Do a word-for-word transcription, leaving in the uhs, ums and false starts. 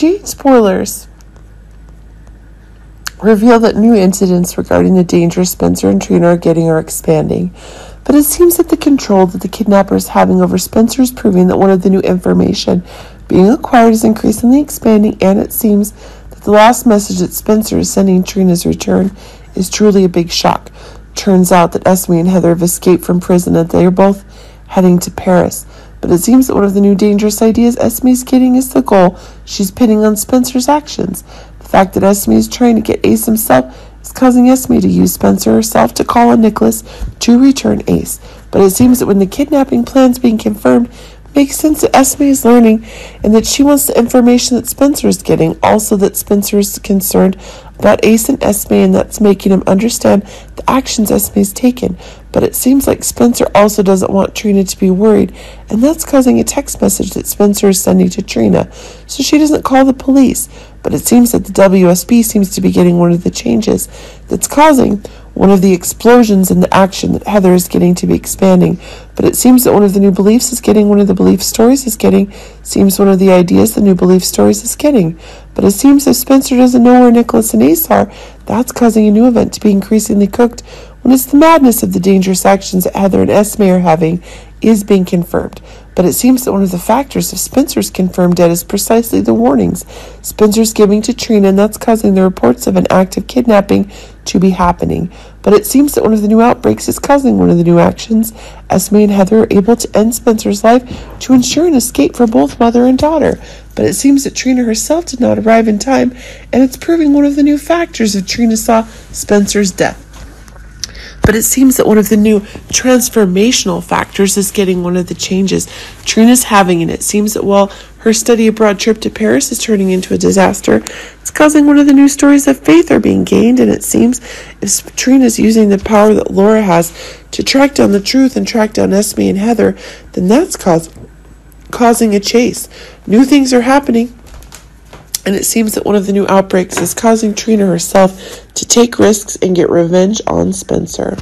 G H spoilers reveal that new incidents regarding the danger Spencer and Trina are getting are expanding, but it seems that the control that the kidnapper is having over Spencer is proving that one of the new information being acquired is increasingly expanding, and it seems that the last message that Spencer is sending Trina's return is truly a big shock. Turns out that Esme and Heather have escaped from prison and they are both heading to Paris. But it seems that one of the new dangerous ideas Esme's getting is the goal she's pinning on Spencer's actions. The fact that Esme is trying to get Ace himself is causing Esme to use Spencer herself to call on Nicholas to return Ace. But it seems that when the kidnapping plan's being confirmed, it makes sense that Esme is learning and that she wants the information that Spencer is getting. Also that Spencer is concerned about Ace and Esme, and that's making him understand the actions Esme's taken. But it seems like Spencer also doesn't want Trina to be worried, and that's causing a text message that Spencer is sending to Trina, so she doesn't call the police. But it seems that the W S B seems to be getting one of the changes that's causing one of the explosions in the action that Heather is getting to be expanding. But it seems that one of the new beliefs is getting, one of the belief stories is getting, seems one of the ideas the new belief stories is getting. But it seems if Spencer doesn't know where Nicholas and Ace are, that's causing a new event to be increasingly cooked, when it's the madness of the dangerous actions that Heather and Esme are having is being confirmed. But it seems that one of the factors of Spencer's confirmed debt is precisely the warnings Spencer's giving to Trina, and that's causing the reports of an act of kidnapping to be happening. But it seems that one of the new outbreaks is causing one of the new actions. Esme and Heather are able to end Spencer's life to ensure an escape for both mother and daughter. But it seems that Trina herself did not arrive in time, and it's proving one of the new factors of Trina saw Spencer's death. But it seems that one of the new transformational factors is getting one of the changes Trina's having, and it seems that while her study abroad trip to Paris is turning into a disaster, it's causing one of the new stories of faith are being gained, and it seems if Trina's using the power that Laura has to track down the truth and track down Esme and Heather, then that's cause, causing a chase. New things are happening, and it seems that one of the new outbreaks is causing Trina herself to take risks and get revenge on Spencer.